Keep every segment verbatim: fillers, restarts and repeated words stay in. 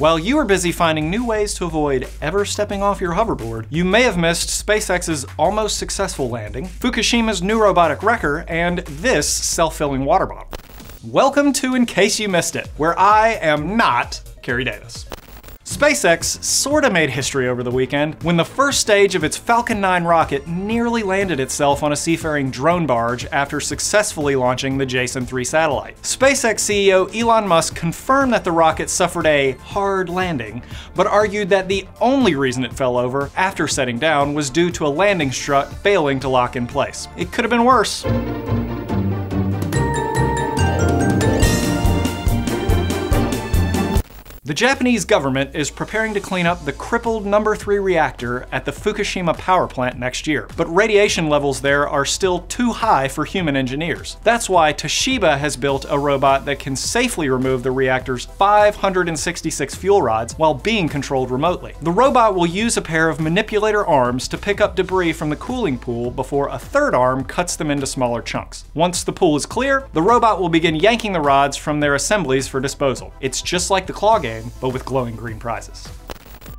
While you are busy finding new ways to avoid ever stepping off your hoverboard, you may have missed SpaceX's almost successful landing, Fukushima's new robotic wrecker, and this self-filling water bottle. Welcome to In Case You Missed It, where I am not Kerry Davis. SpaceX sorta made history over the weekend when the first stage of its Falcon nine rocket nearly landed itself on a seafaring drone barge after successfully launching the Jason three satellite. SpaceX C E O Elon Musk confirmed that the rocket suffered a hard landing, but argued that the only reason it fell over after setting down was due to a landing strut failing to lock in place. It could have been worse. The Japanese government is preparing to clean up the crippled number three reactor at the Fukushima power plant next year, but radiation levels there are still too high for human engineers. That's why Toshiba has built a robot that can safely remove the reactor's five hundred sixty-six fuel rods while being controlled remotely. The robot will use a pair of manipulator arms to pick up debris from the cooling pool before a third arm cuts them into smaller chunks. Once the pool is clear, the robot will begin yanking the rods from their assemblies for disposal. It's just like the claw game, but with glowing green prizes.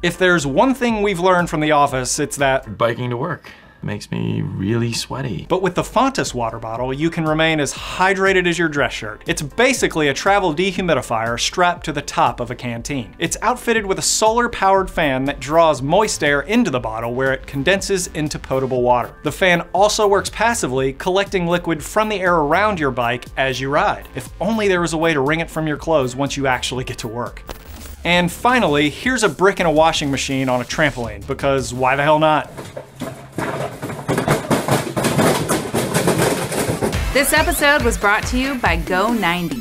If there's one thing we've learned from The Office, it's that biking to work makes me really sweaty. But with the Fontus water bottle, you can remain as hydrated as your dress shirt. It's basically a travel dehumidifier strapped to the top of a canteen. It's outfitted with a solar-powered fan that draws moist air into the bottle where it condenses into potable water. The fan also works passively, collecting liquid from the air around your bike as you ride. If only there was a way to wring it from your clothes once you actually get to work. And finally, here's a brick in a washing machine on a trampoline, because why the hell not? This episode was brought to you by Go ninety.